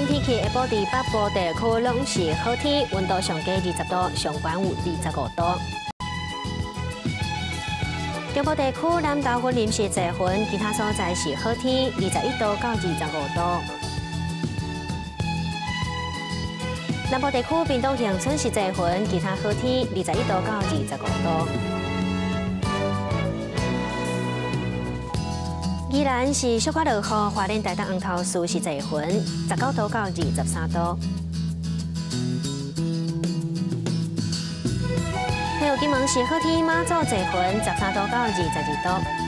今天气下晡伫北部地区拢是好天，温度上低20度，上悬有25度。 中部地区南投云林是多云，其他所在是好天，21度到25度。南部地区屏东恒春是多云，其他好天，21度到25度。宜兰是小可落雨，花莲台东红头树是多云，19度到23度。 金门是好天，马祖多云，13度到22度。